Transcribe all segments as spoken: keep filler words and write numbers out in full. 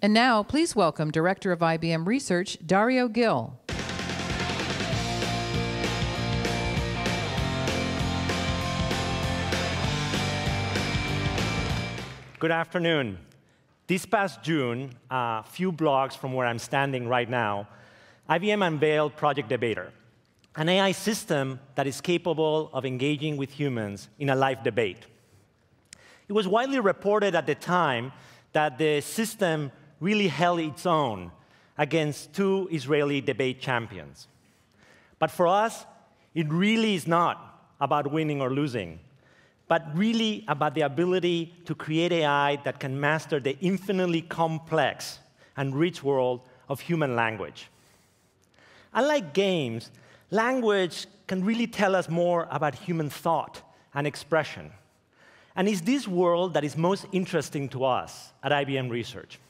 And now, please welcome Director of I B M Research, Dario Gil. Good afternoon. This past June, a few blocks from where I'm standing right now, I B M unveiled Project Debater, an A I system that is capable of engaging with humans in a live debate. It was widely reported at the time that the system really held its own against two Israeli debate champions. But for us, it really is not about winning or losing, but really about the ability to create A I that can master the infinitely complex and rich world of human language. Unlike games, language can really tell us more about human thought and expression. And it's this world that is most interesting to us at I B M Research.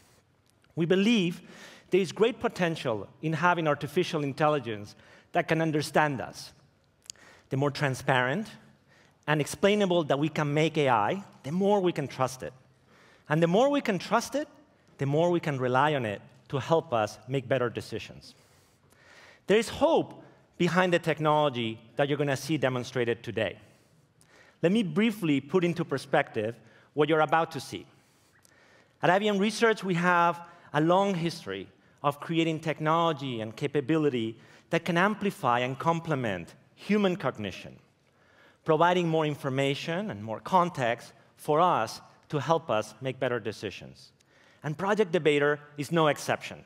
We believe there is great potential in having artificial intelligence that can understand us. The more transparent and explainable that we can make A I, the more we can trust it. And the more we can trust it, the more we can rely on it to help us make better decisions. There is hope behind the technology that you're going to see demonstrated today. Let me briefly put into perspective what you're about to see. At I B M Research, we have a long history of creating technology and capability that can amplify and complement human cognition, providing more information and more context for us to help us make better decisions. And Project Debater is no exception.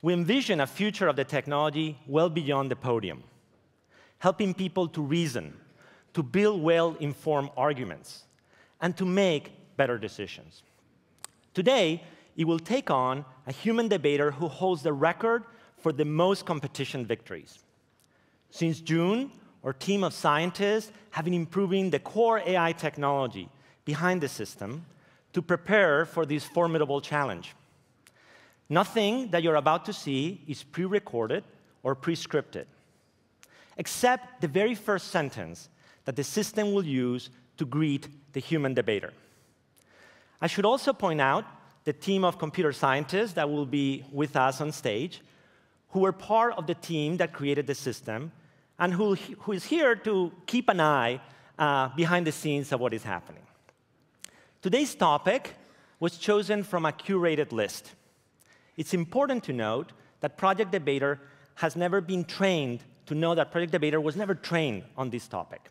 We envision a future of the technology well beyond the podium, helping people to reason, to build well-informed arguments, and to make better decisions. Today, it will take on a human debater who holds the record for the most competition victories. Since June, our team of scientists have been improving the core A I technology behind the system to prepare for this formidable challenge. Nothing that you're about to see is pre-recorded or pre-scripted, except the very first sentence that the system will use to greet the human debater. I should also point out the team of computer scientists that will be with us on stage, who were part of the team that created the system, and who, who is here to keep an eye uh, behind the scenes of what is happening. Today's topic was chosen from a curated list. It's important to note that Project Debater has never been trained to know that Project Debater was never trained on this topic.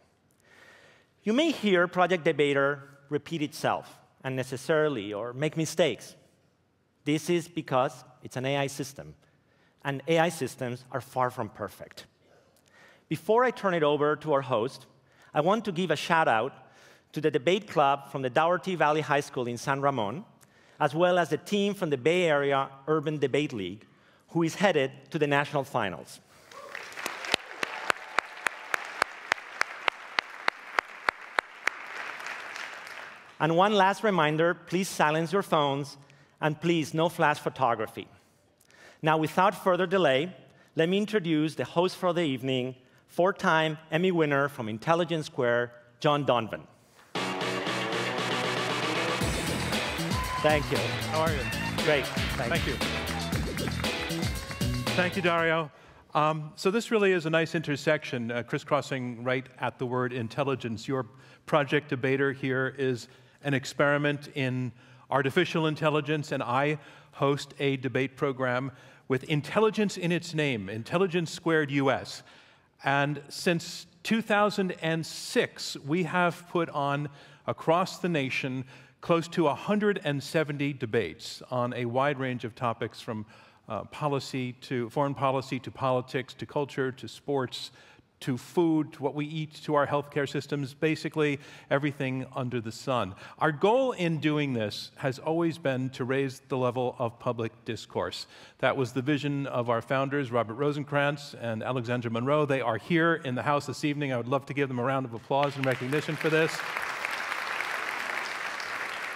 You may hear Project Debater repeat itself unnecessarily or make mistakes. This is because it's an A I system, and A I systems are far from perfect. Before I turn it over to our host, I want to give a shout out to the debate club from the Dougherty Valley High School in San Ramon, as well as the team from the Bay Area Urban Debate League, who is headed to the national finals. And one last reminder, please silence your phones, and please, no flash photography. Now, without further delay, let me introduce the host for the evening, four-time Emmy winner from Intelligence Squared, John Donovan. Thank you. How are you? Great. Thank you. Thank you, Dario. Um, so this really is a nice intersection, uh, crisscrossing right at the word intelligence. Your Project Debater here is an experiment in artificial intelligence, and I host a debate program with intelligence in its name, Intelligence Squared U S. And since two thousand six, we have put on, across the nation, close to one hundred seventy debates on a wide range of topics, from uh, policy to foreign policy, to politics, to culture, to sports, to food, to what we eat, to our healthcare systems, basically everything under the sun. Our goal in doing this has always been to raise the level of public discourse. That was the vision of our founders, Robert Rosenkrantz and Alexandra Monroe. They are here in the house this evening. I would love to give them a round of applause and recognition for this.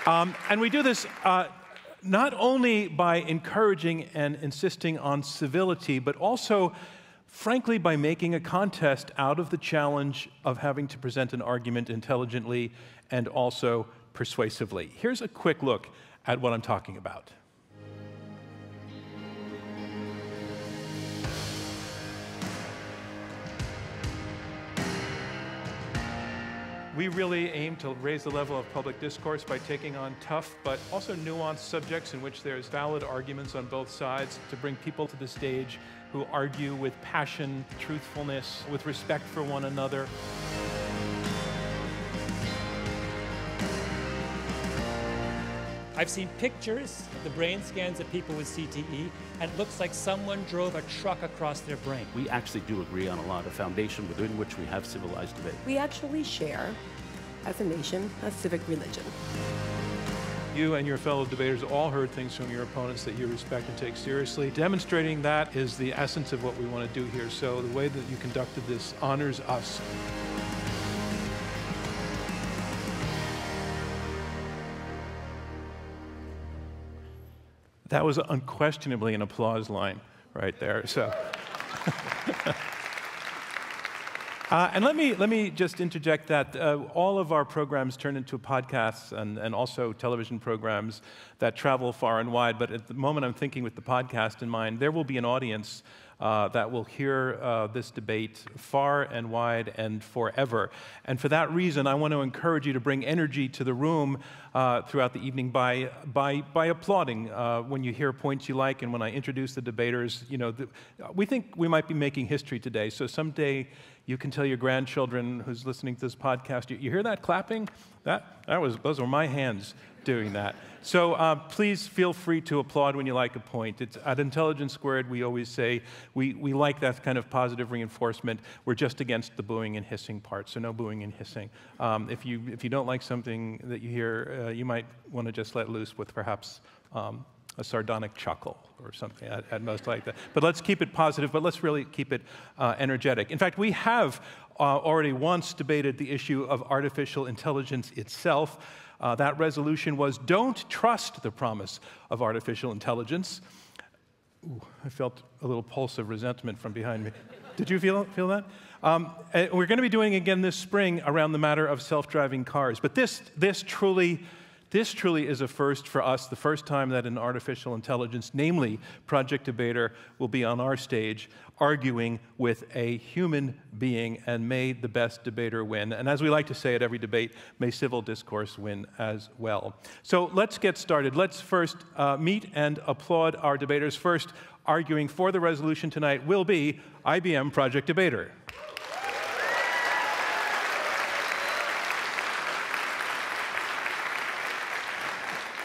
Um, and we do this uh, not only by encouraging and insisting on civility, but also, frankly, by making a contest out of the challenge of having to present an argument intelligently and also persuasively. Here's a quick look at what I'm talking about. We really aim to raise the level of public discourse by taking on tough but also nuanced subjects in which there's valid arguments on both sides, to bring people to the stage who argue with passion, truthfulness, with respect for one another. I've seen pictures of the brain scans of people with C T E, and it looks like someone drove a truck across their brain. We actually do agree on a lot of foundation within which we have civilized debate. We actually share, as a nation, a civic religion. You and your fellow debaters all heard things from your opponents that you respect and take seriously. Demonstrating that is the essence of what we want to do here, so the way that you conducted this honors us. That was unquestionably an applause line right there. So, uh, and let me let me just interject that uh, all of our programs turn into podcasts and and also television programs that travel far and wide. But at the moment, I'm thinking with the podcast in mind, there will be an audience Uh, that will hear uh, this debate far and wide and forever. And for that reason, I want to encourage you to bring energy to the room uh, throughout the evening by, by, by applauding uh, when you hear points you like, and when I introduce the debaters. You know, the, we think we might be making history today, so someday you can tell your grandchildren who's listening to this podcast, you, you hear that clapping? That, that was, those were my hands doing that. So uh, please feel free to applaud when you like a point. It's, at Intelligence Squared, we always say we, we like that kind of positive reinforcement. We're just against the booing and hissing part, so no booing and hissing. Um, if, you, if you don't like something that you hear, uh, you might want to just let loose with perhaps um, a sardonic chuckle or something at, at most like that. But let's keep it positive, but let's really keep it uh, energetic. In fact, we have uh, already once debated the issue of artificial intelligence itself. Uh, that resolution was, don't trust the promise of artificial intelligence. Ooh, I felt a little pulse of resentment from behind me. Did you feel, feel that? Um, we're going to be doing again this spring around the matter of self-driving cars. But this, this, truly, this truly is a first for us, the first time that an artificial intelligence, namely Project Debater, will be on our stage arguing with a human being, and may the best debater win. And as we like to say at every debate, may civil discourse win as well. So let's get started. Let's first uh, meet and applaud our debaters. First, arguing for the resolution tonight will be I B M Project Debater.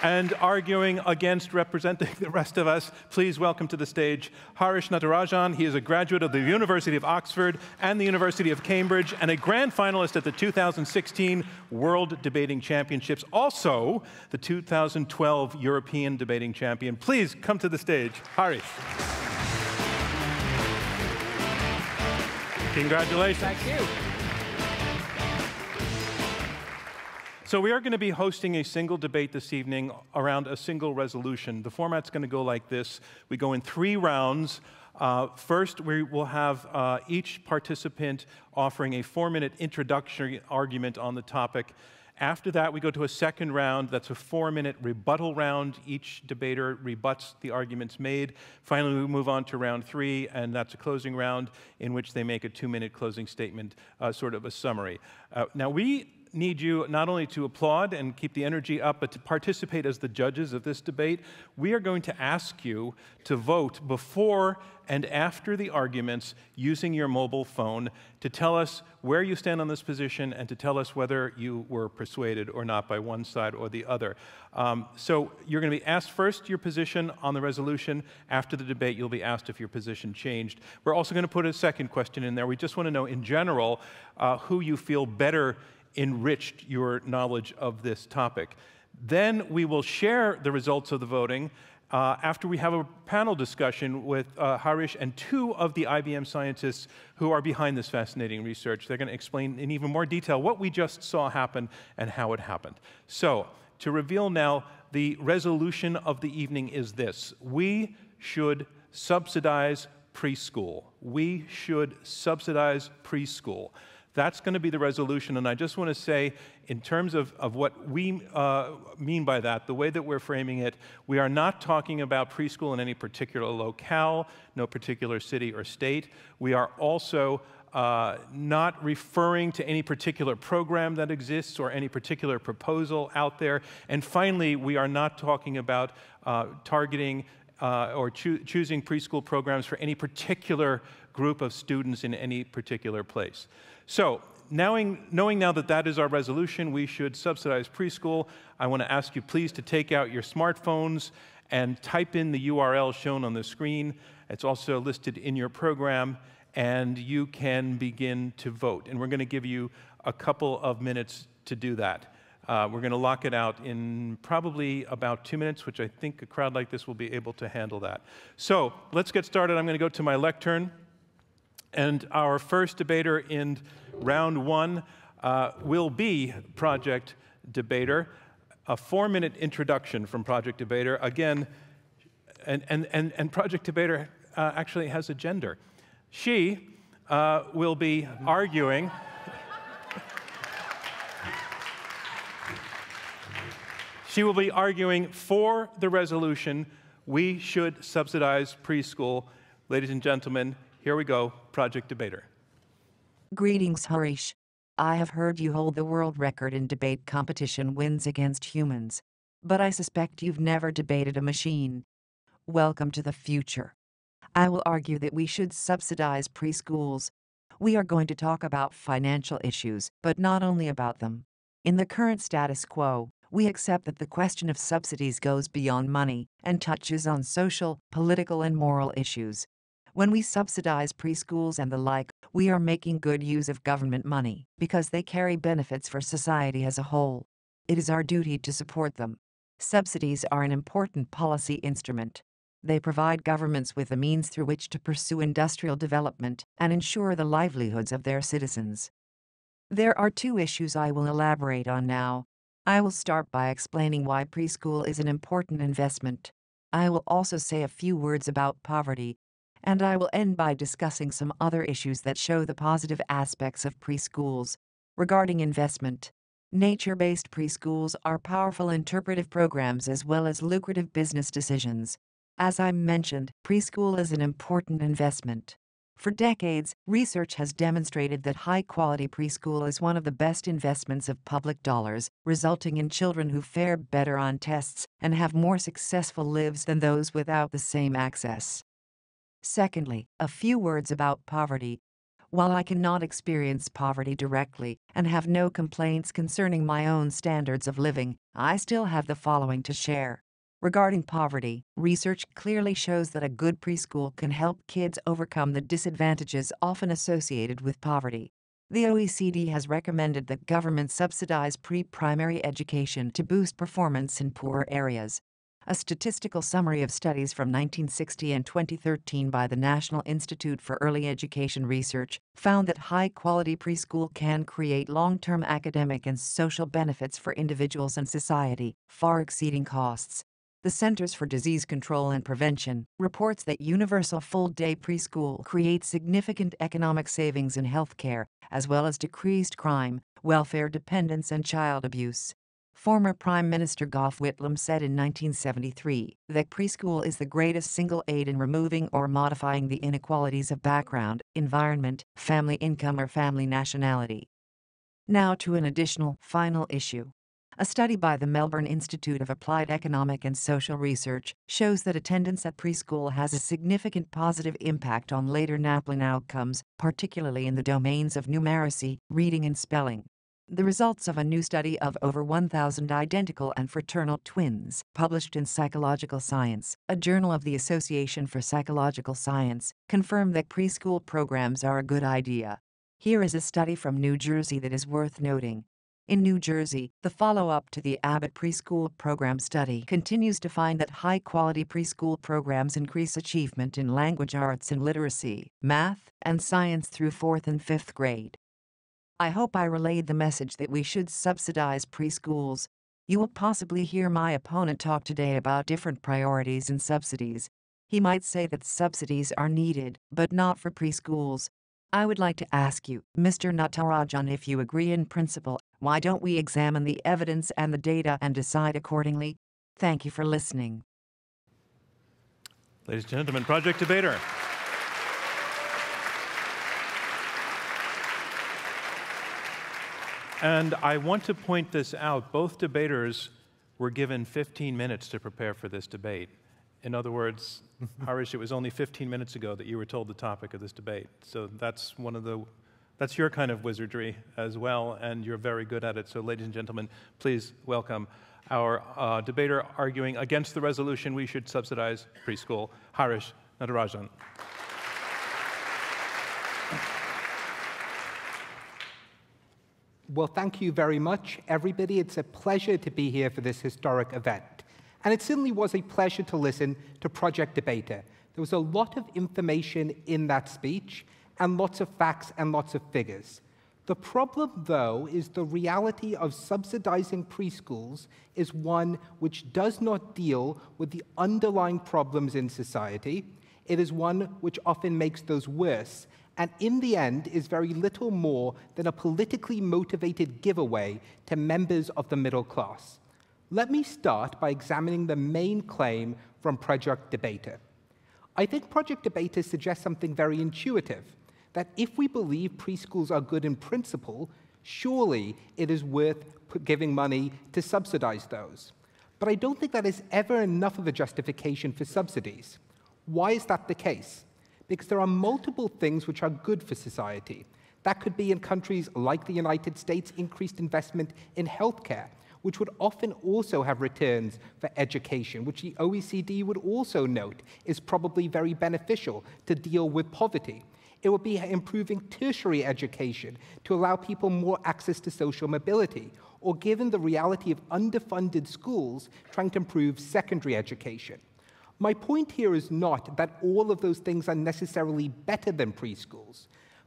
And arguing against, representing the rest of us, please welcome to the stage Harish Natarajan. He is a graduate of the University of Oxford and the University of Cambridge, and a grand finalist at the two thousand sixteen World Debating Championships, also the two thousand twelve European Debating Champion. Please come to the stage, Harish. Congratulations. Thank you. So we are going to be hosting a single debate this evening around a single resolution. The format's going to go like this. We go in three rounds. Uh, first, we will have uh, each participant offering a four-minute introductory argument on the topic. After that, we go to a second round. That's a four-minute rebuttal round. Each debater rebuts the arguments made. Finally, we move on to round three, and that's a closing round in which they make a two-minute closing statement, uh, sort of a summary. Uh, now, we need you not only to applaud and keep the energy up, but to participate as the judges of this debate. We are going to ask you to vote before and after the arguments using your mobile phone to tell us where you stand on this position and to tell us whether you were persuaded or not by one side or the other. Um, so you're going to be asked first your position on the resolution. After the debate, you'll be asked if your position changed. We're also going to put a second question in there. We just want to know, in general, uh, who you feel better enriched your knowledge of this topic. Then we will share the results of the voting uh, after we have a panel discussion with uh, Harish and two of the I B M scientists who are behind this fascinating research. They're going to explain in even more detail what we just saw happen and how it happened. So, to reveal now, the resolution of the evening is this. We should subsidize preschool. We should subsidize preschool. That's going to be the resolution, and I just want to say, in terms of, of what we uh, mean by that, the way that we're framing it, we are not talking about preschool in any particular locale, no particular city or state. We are also uh, not referring to any particular program that exists or any particular proposal out there. And finally, we are not talking about uh, targeting uh, or choo choosing preschool programs for any particular group of students in any particular place. So, knowing, knowing now that that is our resolution, we should subsidize preschool. I want to ask you please to take out your smartphones and type in the U R L shown on the screen. It's also listed in your program, and you can begin to vote. And we're going to give you a couple of minutes to do that. Uh, we're going to lock it out in probably about two minutes, which I think a crowd like this will be able to handle that. So let's get started. I'm going to go to my lectern. And our first debater in round one uh, will be Project Debater. A four-minute introduction from Project Debater. Again, and, and, and, and Project Debater uh, actually has a gender. She uh, will be arguing she will be arguing for the resolution, we should subsidize preschool. Ladies and gentlemen, here we go, Project Debater. Greetings, Harish. I have heard you hold the world record in debate competition wins against humans, but I suspect you've never debated a machine. Welcome to the future. I will argue that we should subsidize preschools. We are going to talk about financial issues, but not only about them. In the current status quo, we accept that the question of subsidies goes beyond money and touches on social, political, and moral issues. When we subsidize preschools and the like, we are making good use of government money because they carry benefits for society as a whole. It is our duty to support them. Subsidies are an important policy instrument. They provide governments with the means through which to pursue industrial development and ensure the livelihoods of their citizens. There are two issues I will elaborate on now. I will start by explaining why preschool is an important investment. I will also say a few words about poverty, and I will end by discussing some other issues that show the positive aspects of preschools. Regarding investment, nature-based preschools are powerful interpretive programs as well as lucrative business decisions. As I mentioned, preschool is an important investment. For decades, research has demonstrated that high-quality preschool is one of the best investments of public dollars, resulting in children who fare better on tests and have more successful lives than those without the same access. Secondly, a few words about poverty. While I cannot experience poverty directly and have no complaints concerning my own standards of living, I still have the following to share. Regarding poverty, research clearly shows that a good preschool can help kids overcome the disadvantages often associated with poverty. The O E C D has recommended that governments subsidize pre-primary education to boost performance in poor areas. A statistical summary of studies from nineteen sixty and twenty thirteen by the National Institute for Early Education Research found that high-quality preschool can create long-term academic and social benefits for individuals and society, far exceeding costs. The Centers for Disease Control and Prevention reports that universal full-day preschool creates significant economic savings in healthcare, as well as decreased crime, welfare dependence, and child abuse. Former Prime Minister Gough Whitlam said in nineteen seventy-three that preschool is the greatest single aid in removing or modifying the inequalities of background, environment, family income, or family nationality. Now to an additional, final issue. A study by the Melbourne Institute of Applied Economic and Social Research shows that attendance at preschool has a significant positive impact on later NAPLAN outcomes, particularly in the domains of numeracy, reading, and spelling. The results of a new study of over one thousand identical and fraternal twins, published in Psychological Science, a journal of the Association for Psychological Science, confirm that preschool programs are a good idea. Here is a study from New Jersey that is worth noting. In New Jersey, the follow-up to the Abbott Preschool Program study continues to find that high-quality preschool programs increase achievement in language arts and literacy, math, and science through fourth and fifth grade. I hope I relayed the message that we should subsidize preschools. You will possibly hear my opponent talk today about different priorities and subsidies. He might say that subsidies are needed, but not for preschools. I would like to ask you, Mister Natarajan, if you agree in principle, why don't we examine the evidence and the data and decide accordingly? Thank you for listening. Ladies and gentlemen, Project Debater. And I want to point this out. Both debaters were given fifteen minutes to prepare for this debate. In other words, Harish, it was only fifteen minutes ago that you were told the topic of this debate. So that's one of the, that's your kind of wizardry as well, and you're very good at it. So ladies and gentlemen, please welcome our uh, debater arguing against the resolution we should subsidize preschool, Harish Natarajan. Well, thank you very much, everybody. It's a pleasure to be here for this historic event. And it certainly was a pleasure to listen to Project Debater. There was a lot of information in that speech, and lots of facts and lots of figures. The problem, though, is the reality of subsidizing preschools is one which does not deal with the underlying problems in society. It is one which often makes those worse, and in the end is very little more than a politically motivated giveaway to members of the middle class. Let me start by examining the main claim from Project Debater. I think Project Debater suggests something very intuitive, that if we believe preschools are good in principle, surely it is worth giving money to subsidize those. But I don't think that is ever enough of a justification for subsidies. Why is that the case? Because there are multiple things which are good for society. That could be in countries like the United States, increased investment in healthcare, which would often also have returns for education, which the O E C D would also note is probably very beneficial to deal with poverty. It would be improving tertiary education to allow people more access to social mobility, or given the reality of underfunded schools, trying to improve secondary education. My point here is not that all of those things are necessarily better than preschools,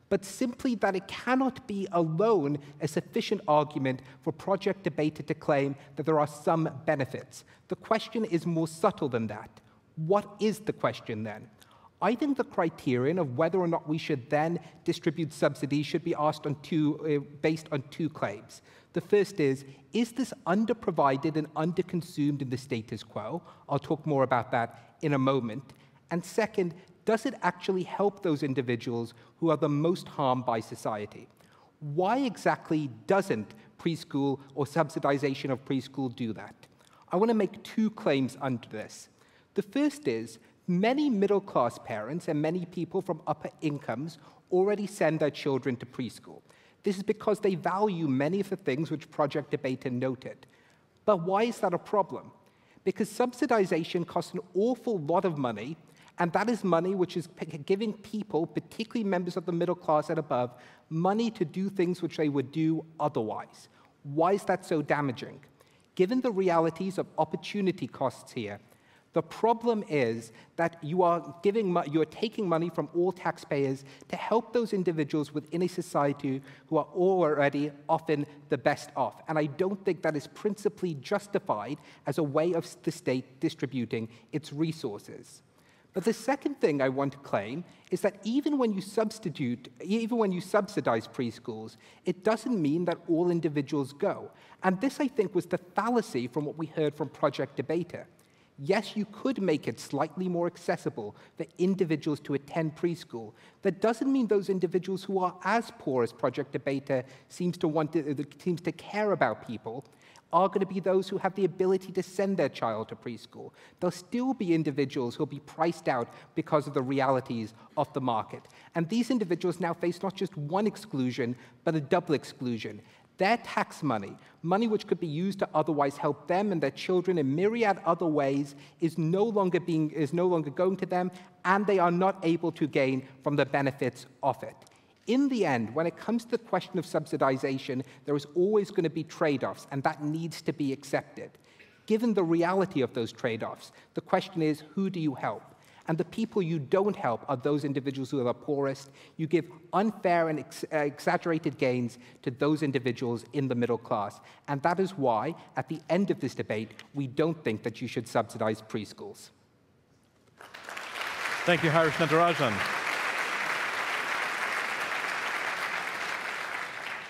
but simply that it cannot be alone a sufficient argument for Project Debater to claim that there are some benefits. The question is more subtle than that. What is the question then? I think the criterion of whether or not we should then distribute subsidies should be asked on two, uh, based on two claims. The first is, is this underprovided and underconsumed in the status quo? I'll talk more about that in a moment. And second, does it actually help those individuals who are the most harmed by society? Why exactly doesn't preschool or subsidization of preschool do that? I want to make two claims under this. The first is, many middle-class parents and many people from upper incomes already send their children to preschool. This is because they value many of the things which Project Debater noted. But why is that a problem? Because subsidization costs an awful lot of money, and that is money which is giving people, particularly members of the middle class and above, money to do things which they would do otherwise. Why is that so damaging? Given the realities of opportunity costs here, the problem is that you are giving, you are taking money from all taxpayers to help those individuals within a society who are already often the best off. And I don't think that is principally justified as a way of the state distributing its resources. But the second thing I want to claim is that even when you substitute, even when you subsidize preschools, it doesn't mean that all individuals go. And this, I think, was the fallacy from what we heard from Project Debater. Yes, you could make it slightly more accessible for individuals to attend preschool. That doesn't mean those individuals who are as poor as Project Debater seems to want to, seems to care about people are going to be those who have the ability to send their child to preschool. There'll still be individuals who'll be priced out because of the realities of the market. And these individuals now face not just one exclusion, but a double exclusion. Their tax money, money which could be used to otherwise help them and their children in myriad other ways, is no longer being, is no longer going to them, and they are not able to gain from the benefits of it. In the end, when it comes to the question of subsidization, there is always going to be trade-offs, and that needs to be accepted. Given the reality of those trade-offs, the question is, who do you help? And the people you don't help are those individuals who are the poorest. You give unfair and ex uh, exaggerated gains to those individuals in the middle class. And that is why, at the end of this debate, we don't think that you should subsidize preschools. Thank you, Harish Natarajan.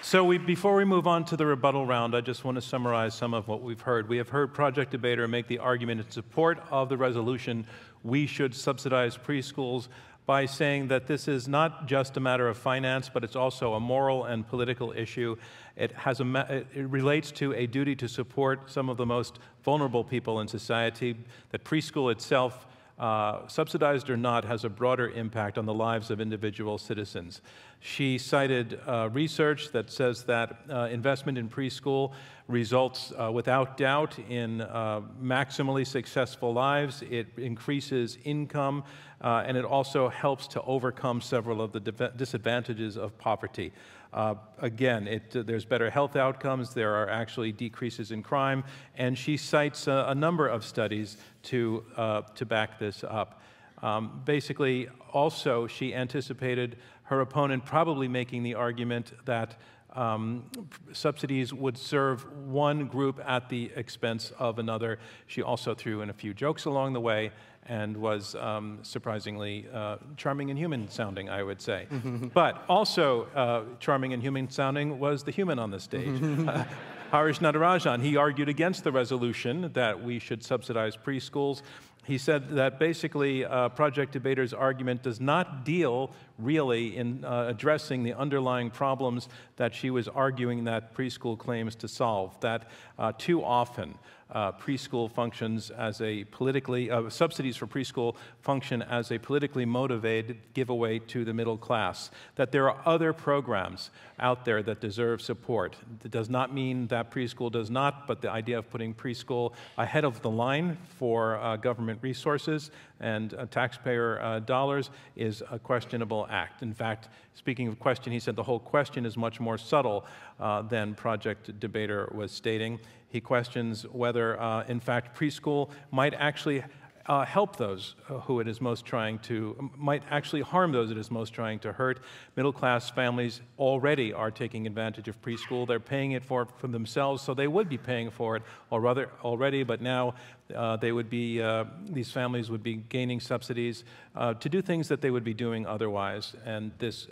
So we, before we move on to the rebuttal round, I just want to summarize some of what we've heard. We have heard Project Debater make the argument in support of the resolution, we should subsidize preschools, by saying that this is not just a matter of finance, but it's also a moral and political issue. It has a, it relates to a duty to support some of the most vulnerable people in society, that preschool itself, uh, subsidized or not, has a broader impact on the lives of individual citizens. She cited uh, research that says that uh, investment in preschool results uh, without doubt in uh, maximally successful lives. It increases income, uh, and it also helps to overcome several of the disadvantages of poverty. Uh, again, it, uh, there's better health outcomes, there are actually decreases in crime, and she cites a, a number of studies to, uh, to back this up. Um, basically, also, she anticipated her opponent probably making the argument that um, subsidies would serve one group at the expense of another. She also threw in a few jokes along the way and was um, surprisingly uh, charming and human-sounding, I would say. But also uh, charming and human-sounding was the human on the stage. uh, Harish Natarajan, he argued against the resolution that we should subsidize preschools. He said that basically uh, Project Debater's argument does not deal really in uh, addressing the underlying problems that she was arguing that preschool claims to solve, that uh, too often uh, preschool functions as a politically, uh, subsidies for preschool function as a politically motivated giveaway to the middle class, that there are other programs out there that deserve support. It does not mean that preschool does not, but the idea of putting preschool ahead of the line for uh, government resources and uh, taxpayer uh, dollars is a questionable act. In fact, speaking of question, he said the whole question is much more subtle uh, than Project Debater was stating. He questions whether, uh, in fact, preschool might actually uh, help those who it is most trying to, might actually harm those it is most trying to hurt. Middle-class families already are taking advantage of preschool. They're paying it for, for themselves, so they would be paying for it or rather, already, but now Uh, they would be, uh, these families would be gaining subsidies uh, to do things that they would be doing otherwise, and this uh,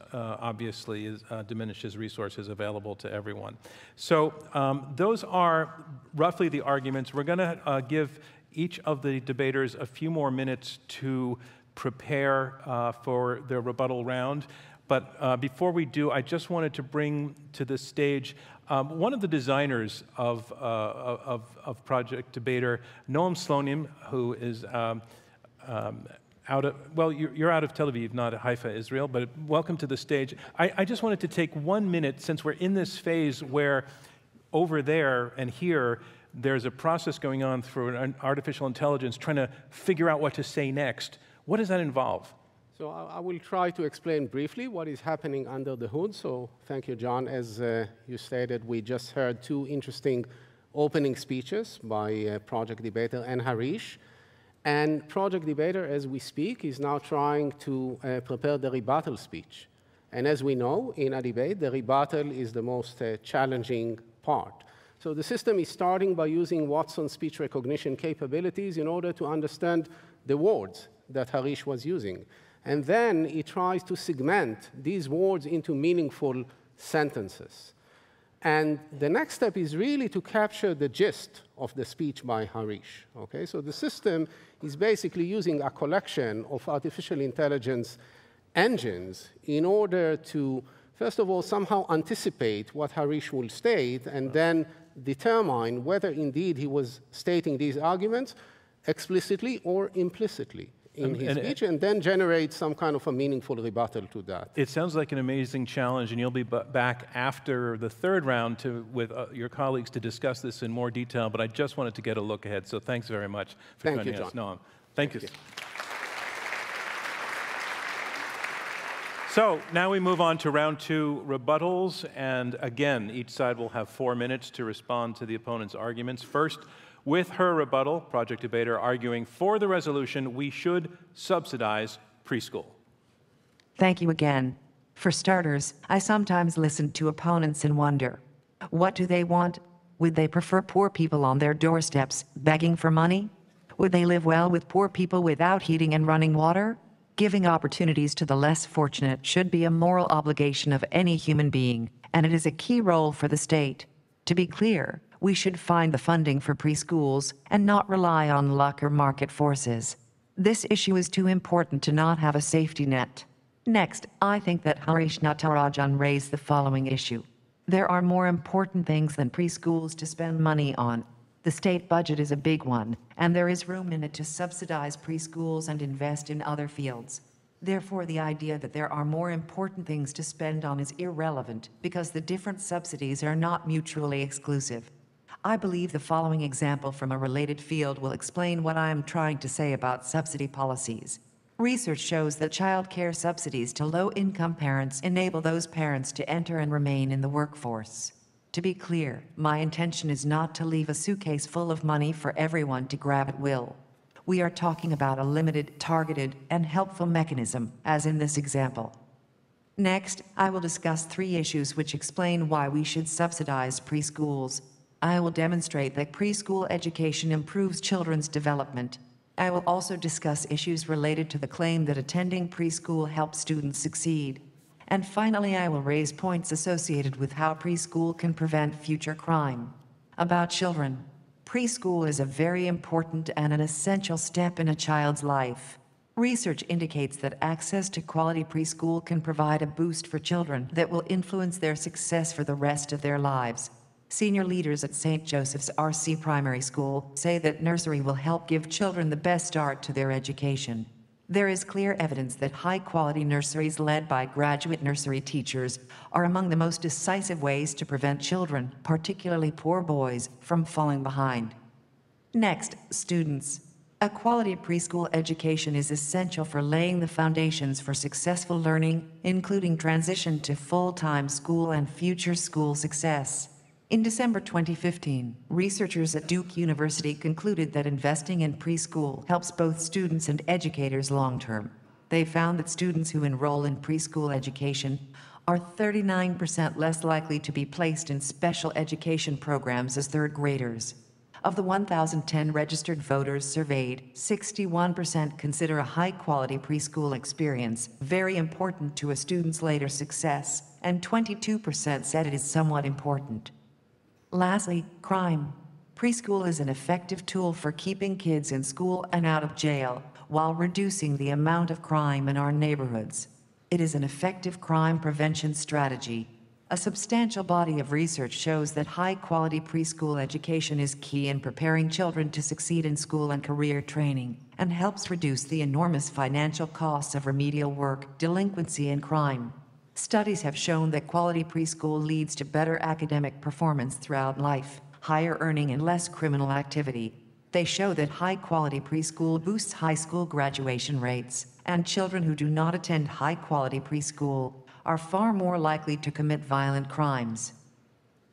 obviously is, uh, diminishes resources available to everyone. So um, those are roughly the arguments. We're going to uh, give each of the debaters a few more minutes to prepare uh, for their rebuttal round. But uh, before we do, I just wanted to bring to the stage um, one of the designers of, uh, of, of Project Debater, Noam Slonim, who is um, um, out of, well, you're, you're out of Tel Aviv, not Haifa, Israel, but welcome to the stage. I, I just wanted to take one minute, since we're in this phase where over there and here, there's a process going on through an artificial intelligence trying to figure out what to say next. What does that involve? So I will try to explain briefly what is happening under the hood. So thank you, John. As uh, you stated, we just heard two interesting opening speeches by uh, Project Debater and Harish. And Project Debater, as we speak, is now trying to uh, prepare the rebuttal speech. And as we know, in a debate, the rebuttal is the most uh, challenging part. So the system is starting by using Watson's speech recognition capabilities in order to understand the words that Harish was using. And then it tries to segment these words into meaningful sentences. And the next step is really to capture the gist of the speech by Harish. Okay? So the system is basically using a collection of artificial intelligence engines in order to, first of all, somehow anticipate what Harish will state and then determine whether indeed he was stating these arguments explicitly or implicitly in his speech, and then generate some kind of a meaningful rebuttal to that. It sounds like an amazing challenge, and you'll be back after the third round to, with uh, your colleagues to discuss this in more detail, but I just wanted to get a look ahead, so thanks very much for joining us, Noam. Thank you. So now we move on to round two, rebuttals, and again, each side will have four minutes to respond to the opponent's arguments. First, with her rebuttal, Project Debater arguing for the resolution we should subsidize preschool. Thank you again. For starters, I sometimes listen to opponents and wonder, what do they want? Would they prefer poor people on their doorsteps begging for money? Would they live well with poor people without heating and running water? Giving opportunities to the less fortunate should be a moral obligation of any human being, and it is a key role for the state. To be clear, we should find the funding for preschools and not rely on luck or market forces. This issue is too important to not have a safety net. Next, I think that Harish Natarajan raised the following issue. There are more important things than preschools to spend money on. The state budget is a big one, and there is room in it to subsidize preschools and invest in other fields. Therefore, the idea that there are more important things to spend on is irrelevant, because the different subsidies are not mutually exclusive. I believe the following example from a related field will explain what I am trying to say about subsidy policies. Research shows that childcare subsidies to low-income parents enable those parents to enter and remain in the workforce. To be clear, my intention is not to leave a suitcase full of money for everyone to grab at will. We are talking about a limited, targeted, and helpful mechanism, as in this example. Next, I will discuss three issues which explain why we should subsidize preschools. I will demonstrate that preschool education improves children's development. I will also discuss issues related to the claim that attending preschool helps students succeed. And finally, I will raise points associated with how preschool can prevent future crime. About children. Preschool is a very important and an essential step in a child's life. Research indicates that access to quality preschool can provide a boost for children that will influence their success for the rest of their lives. Senior leaders at Saint Joseph's R C Primary School say that nursery will help give children the best start to their education. There is clear evidence that high-quality nurseries led by graduate nursery teachers are among the most decisive ways to prevent children, particularly poor boys, from falling behind. Next, students. A quality preschool education is essential for laying the foundations for successful learning, including transition to full-time school and future school success. In December twenty fifteen, researchers at Duke University concluded that investing in preschool helps both students and educators long-term. They found that students who enroll in preschool education are thirty-nine percent less likely to be placed in special education programs as third graders. Of the one thousand ten registered voters surveyed, sixty-one percent consider a high-quality preschool experience very important to a student's later success, and twenty-two percent said it is somewhat important. Lastly, crime. Preschool is an effective tool for keeping kids in school and out of jail, while reducing the amount of crime in our neighborhoods. It is an effective crime prevention strategy. A substantial body of research shows that high-quality preschool education is key in preparing children to succeed in school and career training, and helps reduce the enormous financial costs of remedial work, delinquency, and crime. Studies have shown that quality preschool leads to better academic performance throughout life, higher earning, and less criminal activity. They show that high-quality preschool boosts high school graduation rates, and children who do not attend high-quality preschool are far more likely to commit violent crimes.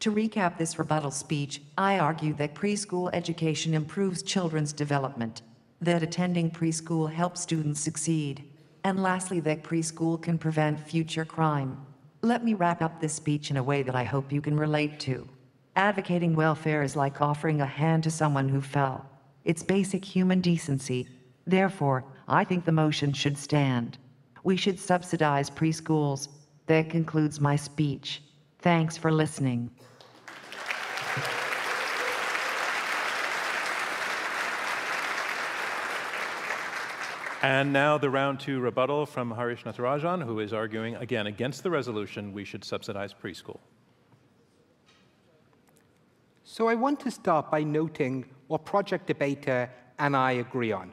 To recap this rebuttal speech, I argue that preschool education improves children's development, that attending preschool helps students succeed, and lastly, that preschool can prevent future crime. Let me wrap up this speech in a way that I hope you can relate to. Advocating welfare is like offering a hand to someone who fell. It's basic human decency. Therefore, I think the motion should stand. We should subsidize preschools. That concludes my speech. Thanks for listening. And now the round two rebuttal from Harish Natarajan, who is arguing, again, against the resolution, we should subsidize preschool. So I want to start by noting what Project Debater and I agree on.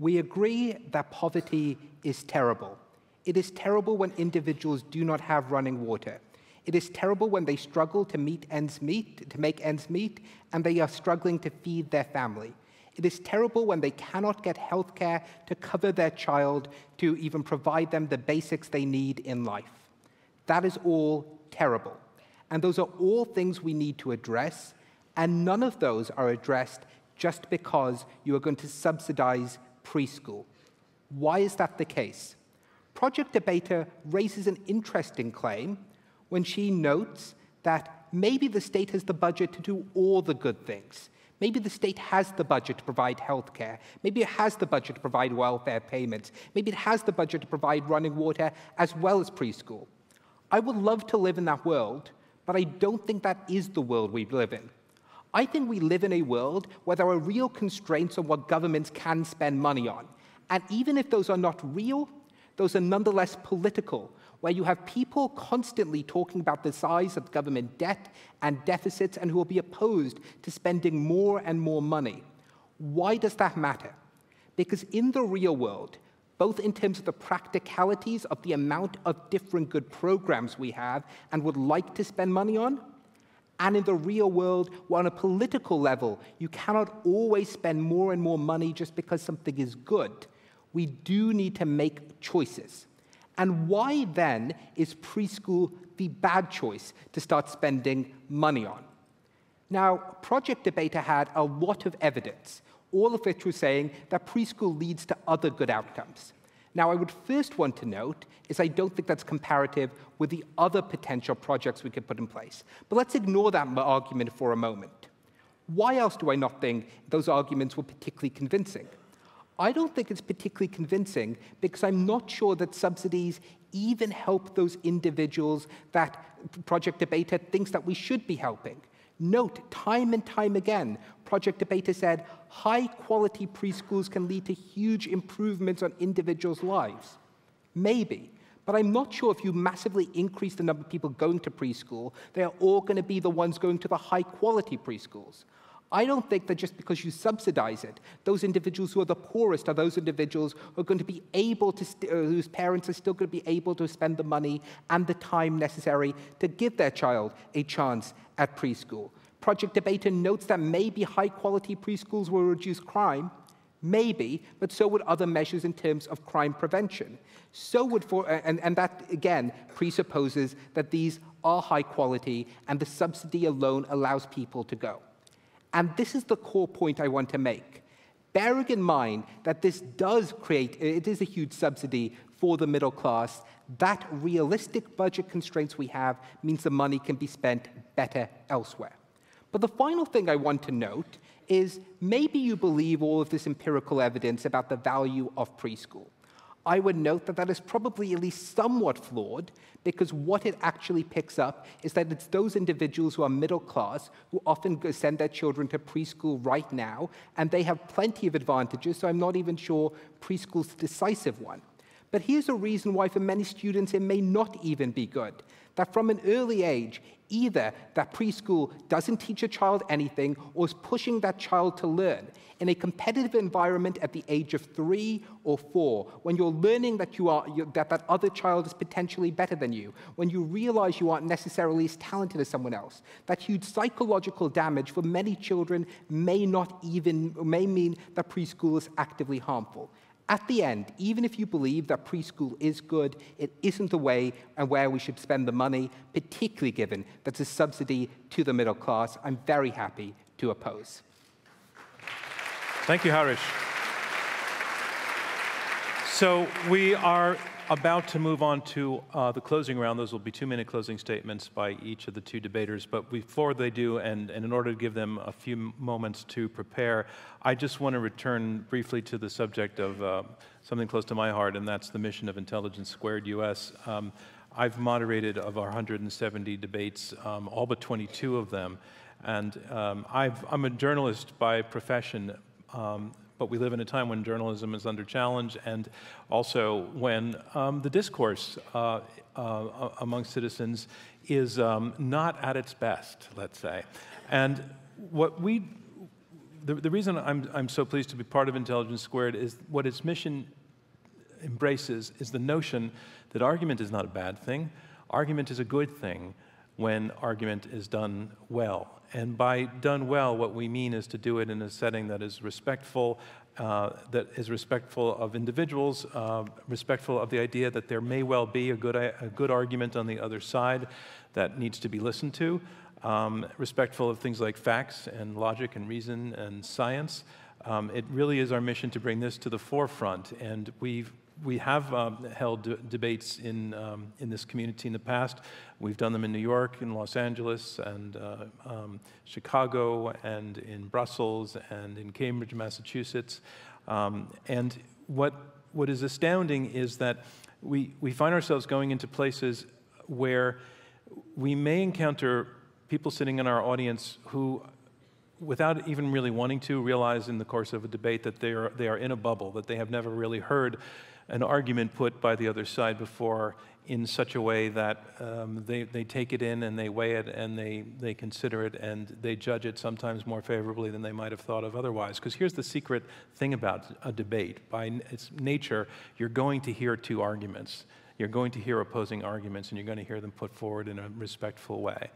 We agree that poverty is terrible. It is terrible when individuals do not have running water. It is terrible when they struggle to meet ends meet, to make ends meet, and they are struggling to feed their family. It is terrible when they cannot get health care to cover their child, to even provide them the basics they need in life. That is all terrible. And those are all things we need to address, and none of those are addressed just because you are going to subsidize preschool. Why is that the case? Project Debater raises an interesting claim when she notes that maybe the state has the budget to do all the good things. Maybe the state has the budget to provide health care. Maybe it has the budget to provide welfare payments. Maybe it has the budget to provide running water as well as preschool. I would love to live in that world, but I don't think that is the world we live in. I think we live in a world where there are real constraints on what governments can spend money on, And even if those are not real, those are nonetheless political, where you have people constantly talking about the size of government debt and deficits and who will be opposed to spending more and more money. Why does that matter? Because in the real world, both in terms of the practicalities of the amount of different good programs we have and would like to spend money on, and in the real world, where on a political level, you cannot always spend more and more money just because something is good. We do need to make choices. And why, then, is preschool the bad choice to start spending money on? Now, Project Debater had a lot of evidence, all of which was saying that preschool leads to other good outcomes. Now, I would first want to note is I don't think that's comparative with the other potential projects we could put in place. But let's ignore that argument for a moment. Why else do I not think those arguments were particularly convincing? I don't think it's particularly convincing because I'm not sure that subsidies even help those individuals that Project Debater thinks that we should be helping. Note, time and time again, Project Debater said high-quality preschools can lead to huge improvements on individuals' lives. Maybe. But I'm not sure if you massively increase the number of people going to preschool, they are all going to be the ones going to the high-quality preschools. I don't think that just because you subsidize it, those individuals who are the poorest are those individuals who are going to be able to, whose parents are still going to be able to spend the money and the time necessary to give their child a chance at preschool. Project Debater notes that maybe high-quality preschools will reduce crime. Maybe, but so would other measures in terms of crime prevention. So would for, and, and that, again, presupposes that these are high-quality and the subsidy alone allows people to go. And this is the core point I want to make. Bearing in mind that this does create, it is a huge subsidy for the middle class, that realistic budget constraints we have means the money can be spent better elsewhere. But the final thing I want to note is maybe you believe all of this empirical evidence about the value of preschool. I would note that that is probably at least somewhat flawed, because what it actually picks up is that it's those individuals who are middle class who often send their children to preschool right now, and they have plenty of advantages, so I'm not even sure preschool's the decisive one. But here's a reason why for many students it may not even be good, that from an early age, either that preschool doesn't teach a child anything or is pushing that child to learn. In a competitive environment at the age of three or four, when you're learning that, you are, that that other child is potentially better than you, when you realize you aren't necessarily as talented as someone else, that huge psychological damage for many children may not even, may mean that preschool is actively harmful. At the end, even if you believe that preschool is good, it isn't the way and where we should spend the money, particularly given that it's a subsidy to the middle class. I'm very happy to oppose. Thank you, Harish. So we are about to move on to uh, the closing round. Those will be two-minute closing statements by each of the two debaters. But before they do, and, and in order to give them a few moments to prepare, I just want to return briefly to the subject of uh, something close to my heart, and that's the mission of Intelligence Squared U S. Um, I've moderated of our one hundred seventy debates, um, all but twenty-two of them. And um, I've, I'm a journalist by profession, um, but we live in a time when journalism is under challenge, and also when um, the discourse uh, uh, among citizens is um, not at its best, let's say. And what we, the, the reason I'm, I'm so pleased to be part of Intelligence Squared is what its mission embraces is the notion that argument is not a bad thing. Argument is a good thing when argument is done well. And by done well, what we mean is to do it in a setting that is respectful, uh, that is respectful of individuals, uh, respectful of the idea that there may well be a good, a good argument on the other side that needs to be listened to, um, respectful of things like facts and logic and reason and science. Um, it really is our mission to bring this to the forefront, and we've We have um, held d debates in, um, in this community in the past. We've done them in New York, in Los Angeles, and uh, um, Chicago, and in Brussels, and in Cambridge, Massachusetts. Um, and what, what is astounding is that we, we find ourselves going into places where we may encounter people sitting in our audience who without even really wanting to, realize in the course of a debate that they are, they are in a bubble, that they have never really heard an argument put by the other side before in such a way that um, they, they take it in and they weigh it and they, they consider it and they judge it sometimes more favorably than they might have thought of otherwise. Because here's the secret thing about a debate. By its nature, you're going to hear two arguments. You're going to hear opposing arguments and you're going to hear them put forward in a respectful way.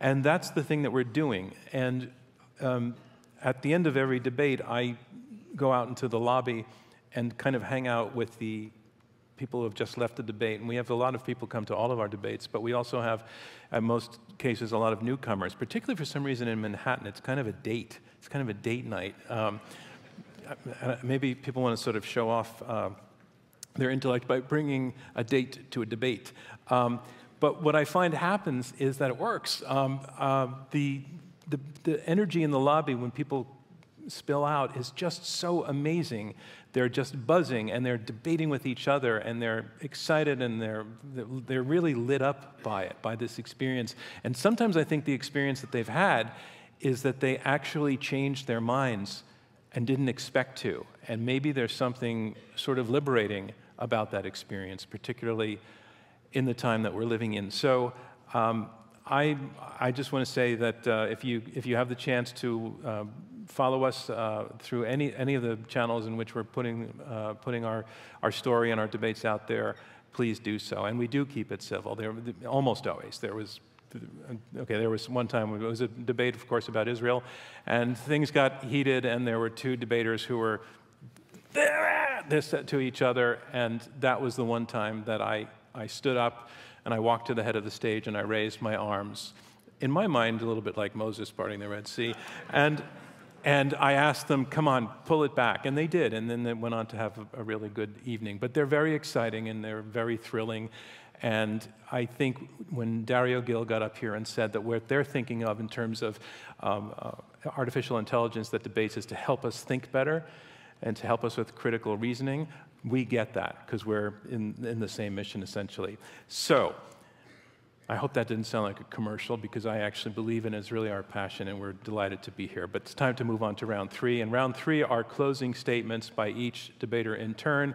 And that's the thing that we're doing. And um, at the end of every debate, I go out into the lobby and kind of hang out with the people who have just left the debate. And we have a lot of people come to all of our debates, but we also have, in most cases, a lot of newcomers, particularly for some reason in Manhattan. It's kind of a date. It's kind of a date night. Um, maybe people want to sort of show off uh, their intellect by bringing a date to a debate. Um, but what I find happens is that it works. Um, uh, the, the, the energy in the lobby when people spill out is just so amazing. They're just buzzing and they're debating with each other and they're excited and they're, they're really lit up by it, by this experience. And sometimes I think the experience that they've had is that they actually changed their minds and didn't expect to. And maybe there's something sort of liberating about that experience, particularly in the time that we're living in. So um, I, I just want to say that uh, if, you, if you have the chance to uh, follow us uh, through any, any of the channels in which we're putting, uh, putting our, our story and our debates out there, please do so. And we do keep it civil, there, almost always. There was, okay, there was one time, it was a debate, of course, about Israel, and things got heated, and there were two debaters who were this to each other, and that was the one time that I, I stood up, and I walked to the head of the stage, and I raised my arms, in my mind, a little bit like Moses parting the Red Sea, and And I asked them, come on, pull it back. And they did. And then they went on to have a, a really good evening. But they're very exciting and they're very thrilling. And I think when Dario Gil got up here and said that what they're thinking of in terms of um, uh, artificial intelligence that debates is to help us think better and to help us with critical reasoning, we get that because we're in, in the same mission essentially. So I hope that didn't sound like a commercial, because I actually believe in it. It's really our passion, and we're delighted to be here. But it's time to move on to round three. And round three are closing statements by each debater in turn.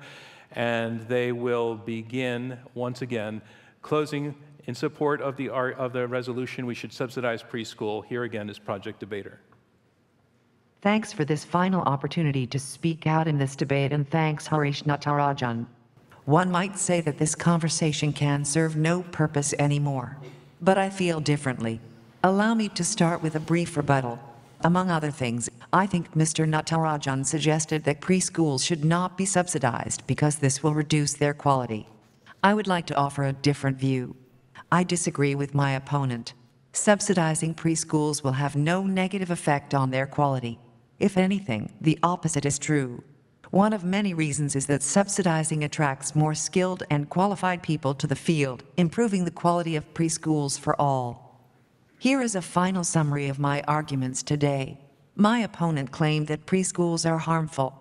And they will begin, once again, closing in support of the, of the resolution, we should subsidize preschool. Here again is Project Debater. Thanks for this final opportunity to speak out in this debate, and thanks, Harish Natarajan. One might say that this conversation can serve no purpose anymore. But I feel differently. Allow me to start with a brief rebuttal. Among other things, I think Mister Natarajan suggested that preschools should not be subsidized because this will reduce their quality. I would like to offer a different view. I disagree with my opponent. Subsidizing preschools will have no negative effect on their quality. If anything, the opposite is true. One of many reasons is that subsidizing attracts more skilled and qualified people to the field, improving the quality of preschools for all. Here is a final summary of my arguments today. My opponent claimed that preschools are harmful.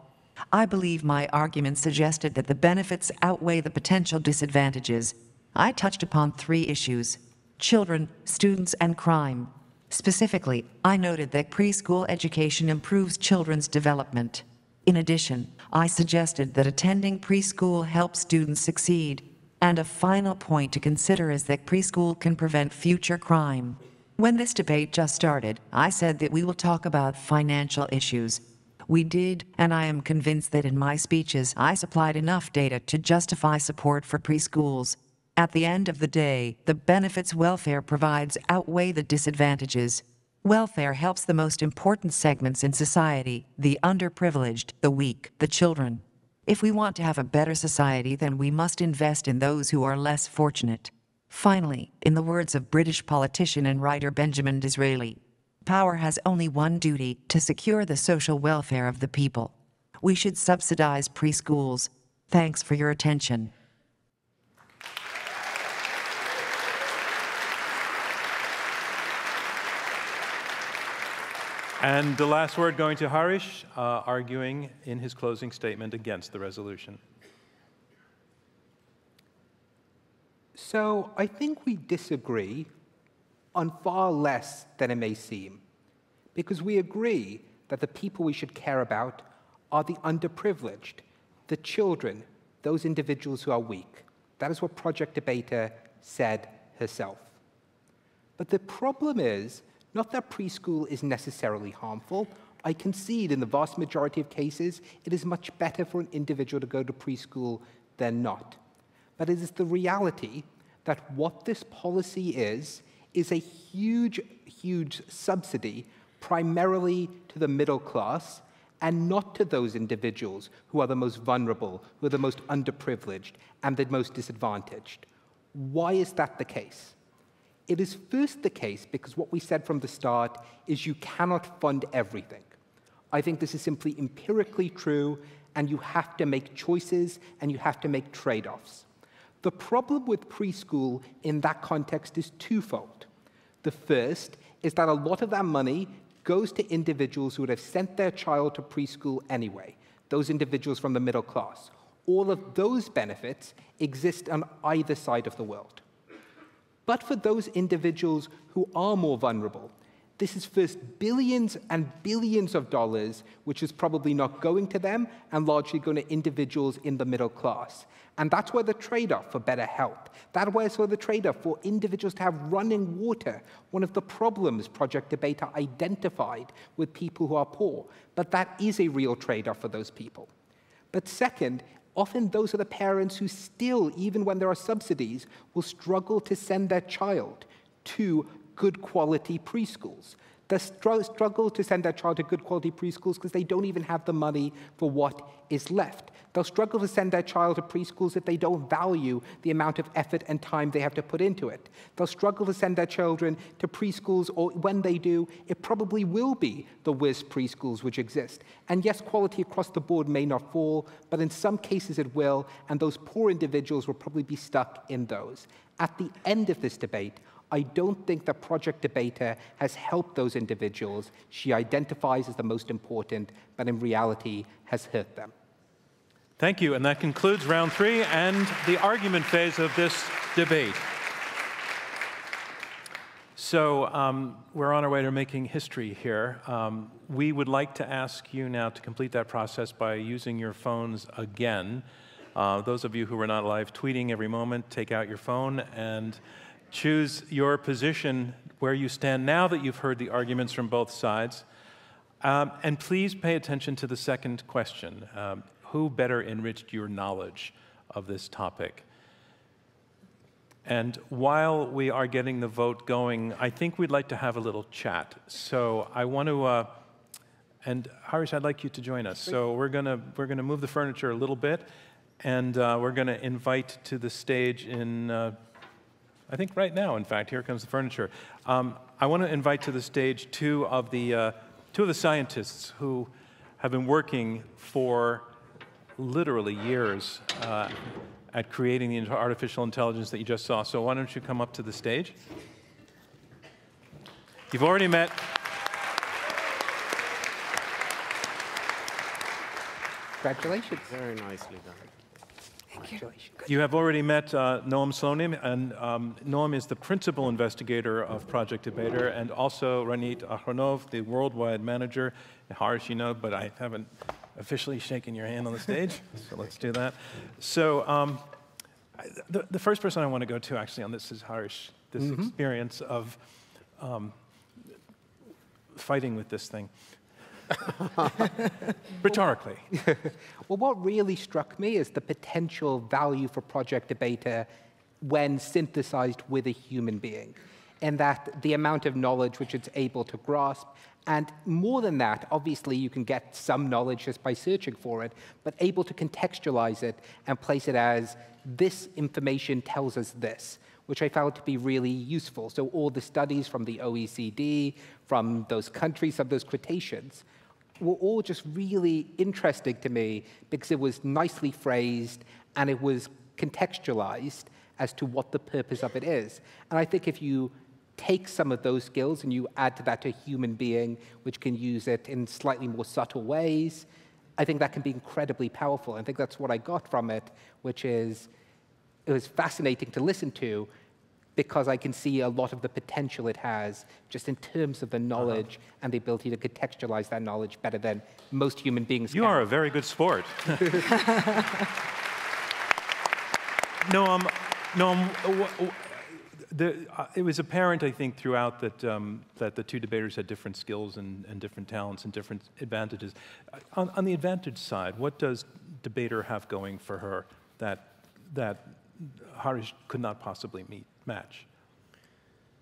I believe my argument suggested that the benefits outweigh the potential disadvantages. I touched upon three issues: children, students, and crime. Specifically, I noted that preschool education improves children's development. In addition, I suggested that attending preschool helps students succeed. And a final point to consider is that preschool can prevent future crime. When this debate just started, I said that we will talk about financial issues. We did, and I am convinced that in my speeches I supplied enough data to justify support for preschools. At the end of the day, the benefits welfare provides outweigh the disadvantages. Welfare helps the most important segments in society, the underprivileged, the weak, the children. If we want to have a better society, then we must invest in those who are less fortunate. Finally, in the words of British politician and writer Benjamin Disraeli, power has only one duty: to secure the social welfare of the people. We should subsidize preschools. Thanks for your attention. And the last word going to Harish, uh, arguing in his closing statement against the resolution. So I think we disagree on far less than it may seem. because we agree that the people we should care about are the underprivileged, the children, those individuals who are weak. That is what Project Debater said herself. But the problem is not that preschool is necessarily harmful. I concede in the vast majority of cases, it is much better for an individual to go to preschool than not. But it is the reality that what this policy is, is a huge, huge subsidy primarily to the middle class and not to those individuals who are the most vulnerable, who are the most underprivileged, and the most disadvantaged. Why is that the case? It is first the case because what we said from the start is you cannot fund everything. I think this is simply empirically true, and you have to make choices, and you have to make trade-offs. The problem with preschool in that context is twofold. The first is that a lot of that money goes to individuals who would have sent their child to preschool anyway, those individuals from the middle class. All of those benefits exist on either side of the world. But for those individuals who are more vulnerable, this is first billions and billions of dollars, which is probably not going to them and largely going to individuals in the middle class. And that's where the trade-off for better health, that's where the trade-off for individuals to have running water, one of the problems Project Debater identified with people who are poor. But that is a real trade-off for those people. But second, often those are the parents who still, even when there are subsidies, will struggle to send their child to good quality preschools. They struggle to send their child to good quality preschools because they don't even have the money for what is left. They'll struggle to send their child to preschools if they don't value the amount of effort and time they have to put into it. They'll struggle to send their children to preschools, or when they do, it probably will be the worst preschools which exist. And yes, quality across the board may not fall, but in some cases it will, and those poor individuals will probably be stuck in those. At the end of this debate, I don't think that Project Debater has helped those individuals she identifies as the most important, but in reality has hurt them. Thank you, and that concludes round three and the argument phase of this debate. So um, we're on our way to making history here. Um, we would like to ask you now to complete that process by using your phones again. Uh, those of you who are not live tweeting every moment, take out your phone and choose your position where you stand now that you've heard the arguments from both sides. Um, and please pay attention to the second question. Um, who better enriched your knowledge of this topic? And while we are getting the vote going, I think we'd like to have a little chat. So I want to, uh, and Harish, I'd like you to join us. So we're gonna, we're gonna move the furniture a little bit, and uh, we're gonna invite to the stage in, uh, I think right now, in fact, here comes the furniture. Um, I want to invite to the stage two of the, uh, two of the scientists who have been working for literally years uh, at creating the artificial intelligence that you just saw. So why don't you come up to the stage? You've already met. Congratulations. Very nicely done. You have already met uh, Noam Slonim, and um, Noam is the principal investigator of Project Debater, and also Ranit Ahronov, the worldwide manager. Harish, you know, but I haven't officially shaken your hand on the stage, so let's do that. So um, the, the first person I want to go to, actually, on this is Harish, this mm-hmm. experience of um, fighting with this thing. Rhetorically. Well, what really struck me is the potential value for Project Debater when synthesized with a human being, and that the amount of knowledge which it's able to grasp, and more than that, obviously you can get some knowledge just by searching for it, but able to contextualize it and place it as this information tells us this, which I found to be really useful. So all the studies from the O E C D, from those countries, of those quotations, were all just really interesting to me because it was nicely phrased and it was contextualized as to what the purpose of it is. And I think if you take some of those skills and you add to that a human being which can use it in slightly more subtle ways, I think that can be incredibly powerful. I think that's what I got from it, which is, it was fascinating to listen to, because I can see a lot of the potential it has just in terms of the knowledge uh-huh. and the ability to contextualize that knowledge better than most human beings you can. You are a very good sport. Noam, Noam the, uh, it was apparent, I think, throughout that, um, that the two debaters had different skills and, and different talents and different advantages. On, on the advantage side, what does debater have going for her that, that Harish could not possibly meet, match?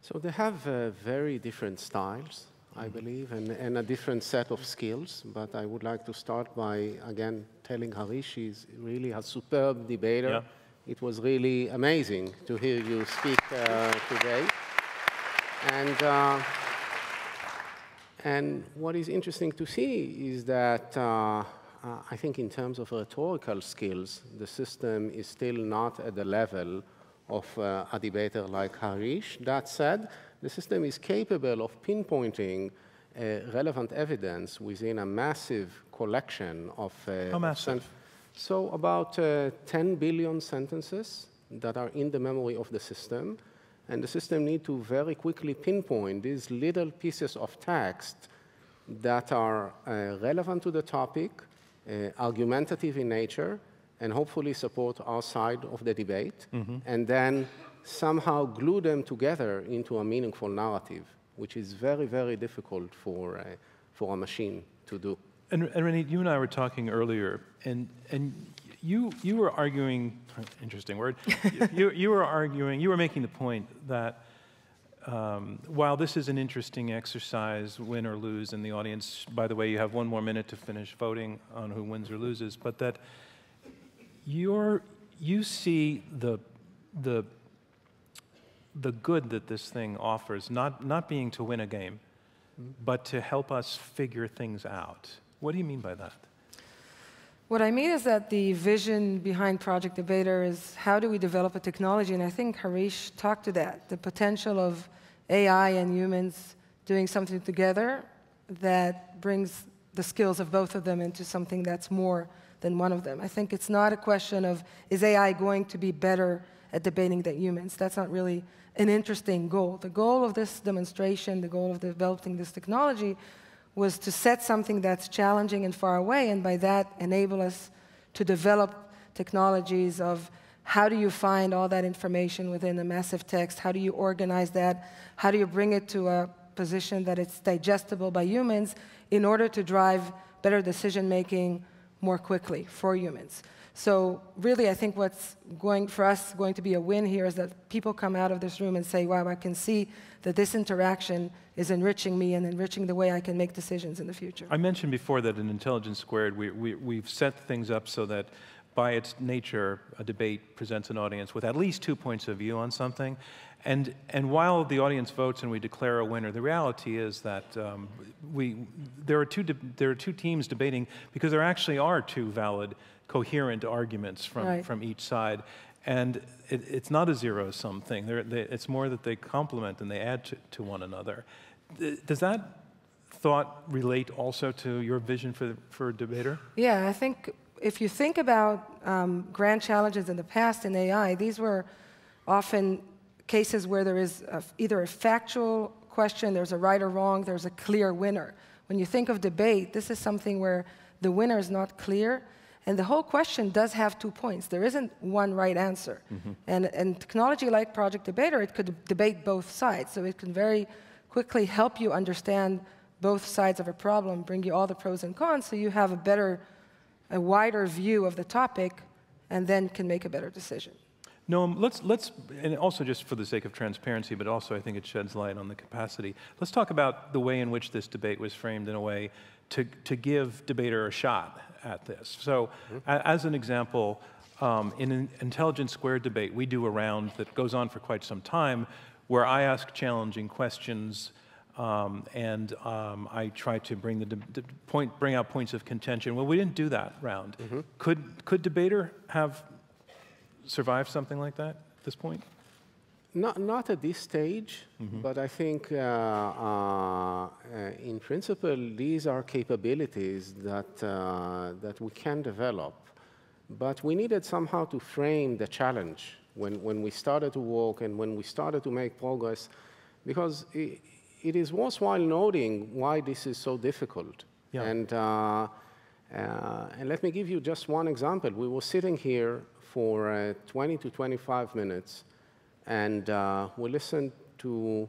So they have uh, very different styles, I believe, and, and a different set of skills. But I would like to start by, again, telling Harish she's really a superb debater. Yeah. It was really amazing to hear you speak uh, today. And, uh, and what is interesting to see is that uh, Uh, I think in terms of rhetorical skills, the system is still not at the level of uh, a debater like Harish. That said, the system is capable of pinpointing uh, relevant evidence within a massive collection of... Uh, How massive? So about uh, ten billion sentences that are in the memory of the system. And the system needs to very quickly pinpoint these little pieces of text that are uh, relevant to the topic, Uh, argumentative in nature, and hopefully support our side of the debate, mm-hmm. and then somehow glue them together into a meaningful narrative, which is very, very difficult for, uh, for a machine to do. And, and Ranit, you and I were talking earlier, and, and you, you were arguing, interesting word, you, you were arguing, you were making the point that Um, while this is an interesting exercise, win or lose, and the audience, by the way, you have one more minute to finish voting on who wins or loses, but that you're, you see the, the, the good that this thing offers, not, not being to win a game, but to help us figure things out. What do you mean by that? What I mean is that the vision behind Project Debater is how do we develop a technology, and I think Harish talked to that, the potential of A I and humans doing something together that brings the skills of both of them into something that's more than one of them. I think it's not a question of, is A I going to be better at debating than humans? That's not really an interesting goal. The goal of this demonstration, the goal of developing this technology, was to set something that's challenging and far away, and by that enable us to develop technologies of how do you find all that information within a massive text, how do you organize that, how do you bring it to a position that it's digestible by humans in order to drive better decision-making more quickly for humans. So really, I think what's going for us going to be a win here is that people come out of this room and say, wow, I can see that this interaction is enriching me and enriching the way I can make decisions in the future. I mentioned before that in Intelligence Squared, we, we, we've set things up so that by its nature, a debate presents an audience with at least two points of view on something. And, and while the audience votes and we declare a winner, the reality is that um, we, there, are two there are two teams debating because there actually are two valid coherent arguments from, right. from each side. And it, it's not a zero-sum thing. They, it's more that they complement and they add to, to one another. Does that thought relate also to your vision for, for a debater? Yeah, I think if you think about um, grand challenges in the past in A I, these were often cases where there is a, either a factual question, there's a right or wrong, there's a clear winner. When you think of debate, this is something where the winner is not clear. And the whole question does have two points. There isn't one right answer. Mm-hmm. And, and technology like Project Debater, it could debate both sides. So it can very quickly help you understand both sides of a problem, bring you all the pros and cons, so you have a better, a wider view of the topic, and then can make a better decision. Noam, let's, let's, and also just for the sake of transparency, but also I think it sheds light on the capacity, let's talk about the way in which this debate was framed in a way to, to give debater a shot at this. So, mm-hmm. as an example, um, in an Intelligence Squared debate, we do a round that goes on for quite some time where I ask challenging questions um, and um, I try to bring, the de point, bring out points of contention. Well, we didn't do that round. Mm-hmm. Could, could debater have survived something like that at this point? Not, not at this stage, mm-hmm. but I think uh, uh, in principle, these are capabilities that, uh, that we can develop. But we needed somehow to frame the challenge when, when we started to walk and when we started to make progress, because it, it is worthwhile noting why this is so difficult. Yeah. And, uh, uh, and let me give you just one example. We were sitting here for uh, twenty to twenty-five minutes, and uh, we listened to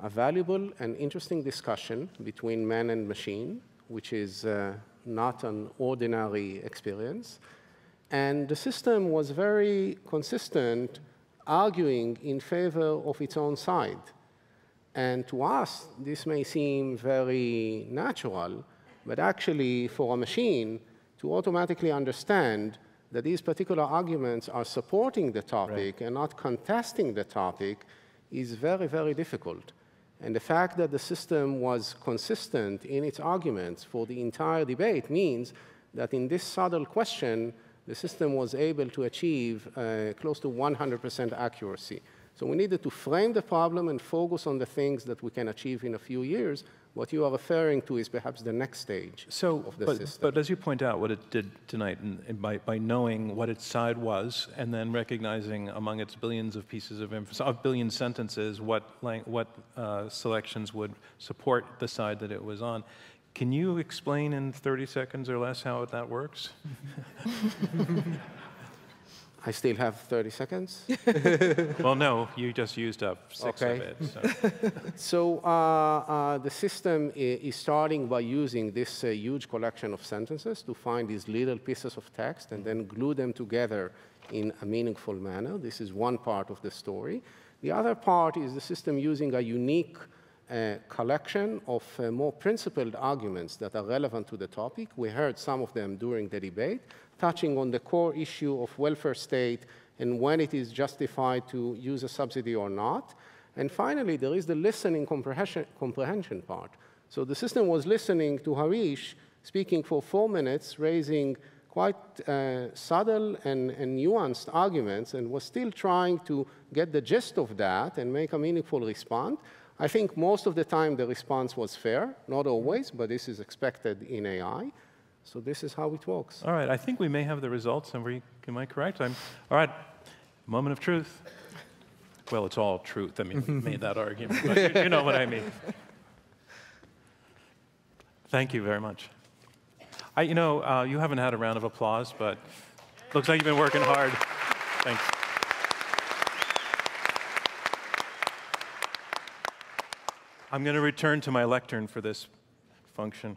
a valuable and interesting discussion between man and machine, which is uh, not an ordinary experience. And the system was very consistent, arguing in favor of its own side. And to us, this may seem very natural, but actually for a machine to automatically understand that these particular arguments are supporting the topic right. and not contesting the topic is very, very difficult. And the fact that the system was consistent in its arguments for the entire debate means that in this subtle question, the system was able to achieve uh, close to one hundred percent accuracy. So we needed to frame the problem and focus on the things that we can achieve in a few years. What you are referring to is perhaps the next stage so, of the but, system. But as you point out, what it did tonight, and, and by, by knowing what its side was, and then recognizing among its billions of pieces of, of billion sentences what, what uh, selections would support the side that it was on. Can you explain in thirty seconds or less how that works? I still have thirty seconds? Well, no, you just used up six okay. of it. So, so uh, uh, the system is starting by using this uh, huge collection of sentences to find these little pieces of text and then glue them together in a meaningful manner. This is one part of the story. The other part is the system using a unique uh, collection of uh, more principled arguments that are relevant to the topic. We heard some of them during the debate, touching on the core issue of welfare state and when it is justified to use a subsidy or not. And finally, there is the listening comprehension, comprehension part. So the system was listening to Harish speaking for four minutes, raising quite uh, subtle and, and nuanced arguments, and was still trying to get the gist of that and make a meaningful response. I think most of the time the response was fair, not always, but this is expected in A I. So this is how it works. All right, I think we may have the results, and we, am I correct? I'm, all right, moment of truth. Well, it's all truth. I mean, we made that argument, but you, you know what I mean. Thank you very much. I, you know, uh, you haven't had a round of applause, but looks like you've been working hard. Thanks. I'm going to return to my lectern for this function.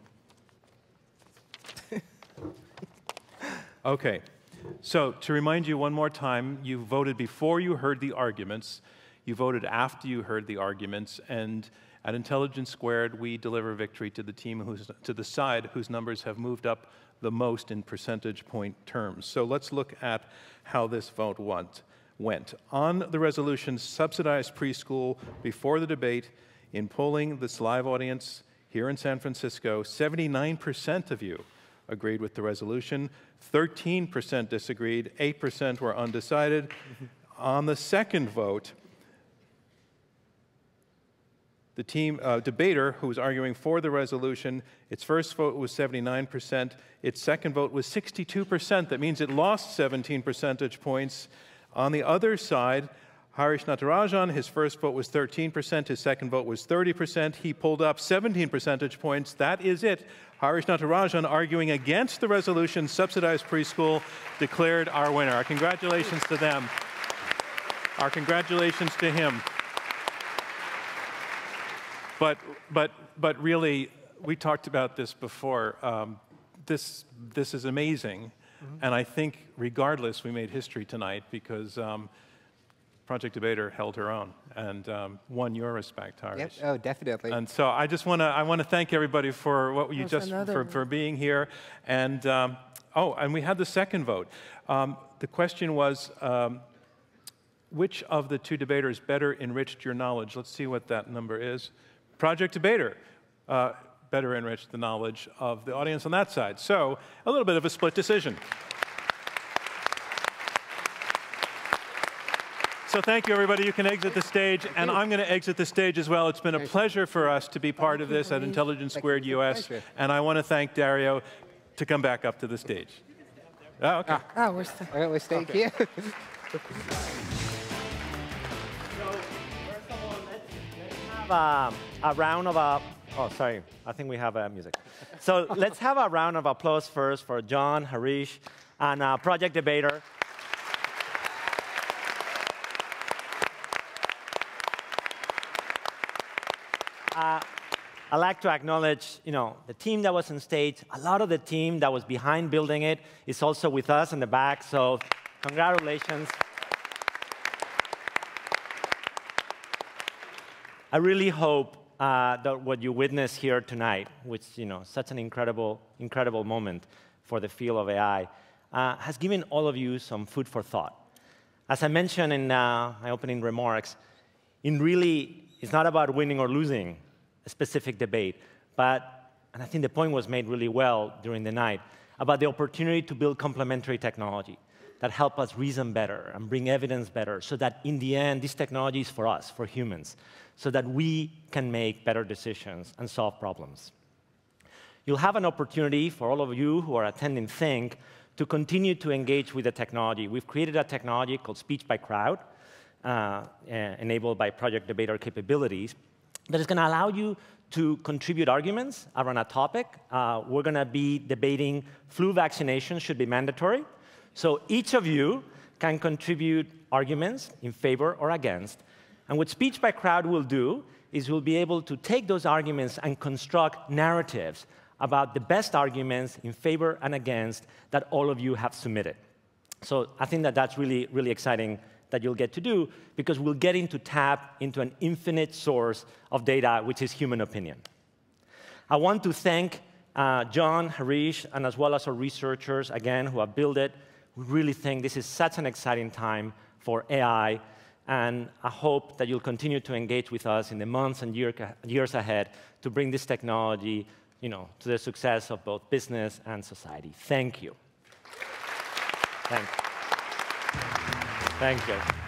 Okay, so to remind you one more time, you voted before you heard the arguments, you voted after you heard the arguments, and at Intelligence Squared, we deliver victory to the team who's, to the side whose numbers have moved up the most in percentage point terms. So let's look at how this vote went. On the resolution, subsidize preschool, before the debate, in polling this live audience here in San Francisco, seventy-nine percent of you agreed with the resolution, thirteen percent disagreed, eight percent were undecided. On the second vote, the team uh, debater who was arguing for the resolution, its first vote was seventy-nine percent, its second vote was sixty-two percent. That means it lost seventeen percentage points. On the other side, Harish Natarajan, his first vote was thirteen percent, his second vote was thirty percent. He pulled up seventeen percentage points. That is it. Harish Natarajan, arguing against the resolution, subsidized preschool, declared our winner. Our congratulations to them. Our congratulations to him. But, but, but really, we talked about this before. Um, this, this is amazing. Mm-hmm. And I think, regardless, we made history tonight because um, Project Debater held her own and um, won your respect, Harish. Yep. Oh, definitely. And so I just want to I want to thank everybody for what you That's just for, for being here. And um, oh, and we had the second vote. Um, the question was, um, which of the two debaters better enriched your knowledge? Let's see what that number is. Project Debater uh, better enriched the knowledge of the audience on that side. So a little bit of a split decision. So thank you, everybody. You can exit the stage, and I'm going to exit the stage as well. It's been a pleasure for us to be part of this at Intelligence Squared U S, and I want to thank Dario to come back up to the stage. Oh, okay. Ah, we're, st we're staying okay. here. So, first of all, let's, let's have a, a round of applause. Oh, sorry. I think we have uh, music. So let's have a round of applause first for John, Harish, and uh, Project Debater. Uh, I'd like to acknowledge, you know, the team that was on stage. A lot of the team that was behind building it is also with us in the back, so congratulations. I really hope uh, that what you witness here tonight, which, you know, such an incredible, incredible moment for the field of A I, uh, has given all of you some food for thought. As I mentioned in uh, my opening remarks, in really, it's not about winning or losing a specific debate, but, and I think the point was made really well during the night, about the opportunity to build complementary technology that help us reason better and bring evidence better, so that in the end, this technology is for us, for humans, so that we can make better decisions and solve problems. You'll have an opportunity for all of you who are attending Think to continue to engage with the technology. We've created a technology called Speech by Crowd, uh, enabled by Project Debater capabilities, that is going to allow you to contribute arguments around a topic. Uh, we're going to be debating flu vaccinations should be mandatory. So each of you can contribute arguments in favor or against. And what Speech by Crowd will do is we'll be able to take those arguments and construct narratives about the best arguments in favor and against that all of you have submitted. So I think that that's really, really exciting that you'll get to do, because we'll get into tap into an infinite source of data, which is human opinion. I want to thank uh, John, Harish, and as well as our researchers, again, who have built it. We really think this is such an exciting time for A I, and I hope that you'll continue to engage with us in the months and year, years ahead to bring this technology, you know, to the success of both business and society. Thank you. Thank you. Thank you.